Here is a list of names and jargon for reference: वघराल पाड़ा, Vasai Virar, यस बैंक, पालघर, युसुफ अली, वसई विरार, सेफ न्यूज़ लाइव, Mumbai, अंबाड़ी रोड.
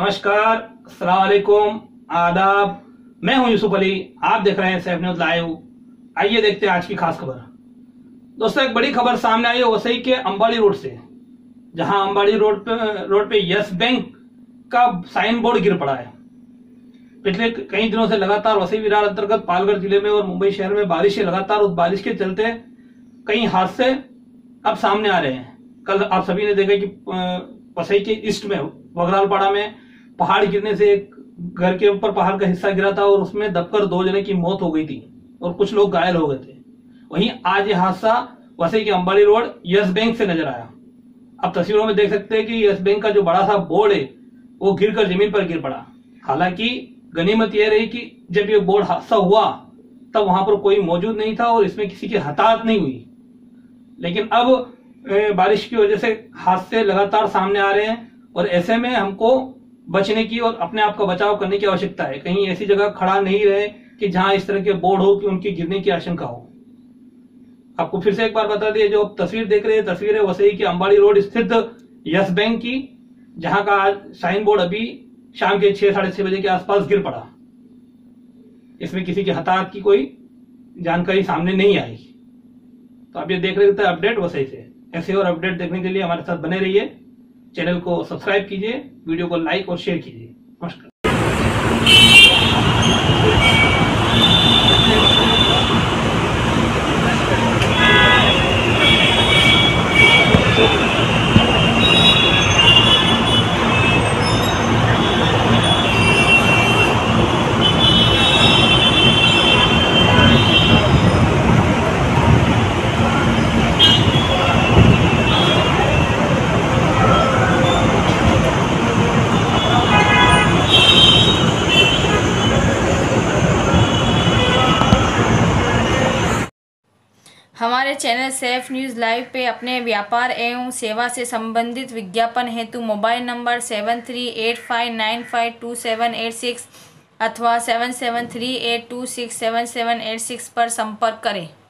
नमस्कार, अस्सलाम वालेकुम, आदाब। मैं हूं युसुफ अली, आप देख रहे हैं सेफ न्यूज़ लाइव। आइए देखते हैं आज की खास खबर। दोस्तों, एक बड़ी खबर सामने आई है वसई के अंबाड़ी रोड से, जहां अंबाड़ी रोड पे यस बैंक का साइन बोर्ड गिर पड़ा है। पिछले कई दिनों से लगातार वसई विरार अंतर्गत पालघर जिले में और मुंबई शहर में बारिश है लगातार। उस बारिश के चलते कई हादसे अब सामने आ रहे हैं। कल आप सभी ने देखा कि वसई के ईस्ट में वघराल पाड़ा में पहाड़ गिरने से एक घर के ऊपर पहाड़ का हिस्सा गिरा था और उसमें दबकर 2 जने की मौत हो गई थी और कुछ लोग घायल हो गए थे। वहीं आज यह हादसा वसई के अंबाड़ी रोड यस बैंक से नजर आया। आप तस्वीरों में देख सकते हैं कि यस बैंक का जो बड़ा सा बोर्ड है वो गिरकर जमीन पर गिर पड़ा। हालांकि गनीमत यह रही कि जब ये बोर्ड हादसा हुआ तब वहां पर कोई मौजूद नहीं था और इसमें किसी की हताहत नहीं हुई। लेकिन अब बारिश की वजह से हादसे लगातार सामने आ रहे हैं और ऐसे में हमको बचने की और अपने आप का बचाव करने की आवश्यकता है। कहीं ऐसी जगह खड़ा नहीं रहे कि जहां इस तरह के बोर्ड हो कि उनकी गिरने की आशंका हो। आपको फिर से एक बार बता दिए, जो आप तस्वीर देख रहे हैं तस्वीर है वसई की अंबाड़ी रोड स्थित यस बैंक की, जहां का आज साइन बोर्ड अभी शाम के 6-6:30 बजे के आसपास गिर पड़ा। इसमें किसी की हताहत की कोई जानकारी सामने नहीं आई। तो आप ये देख रहे थे अपडेट वसई से। ऐसे और अपडेट देखने के लिए हमारे साथ बने रहिए, चैनल को सब्सक्राइब कीजिए, वीडियो को लाइक और शेयर कीजिए। नमस्कार। हमारे चैनल सेफ न्यूज़ लाइव पे अपने व्यापार एवं सेवा से संबंधित विज्ञापन हेतु मोबाइल नंबर 7385952786 अथवा 7738267786 पर संपर्क करें।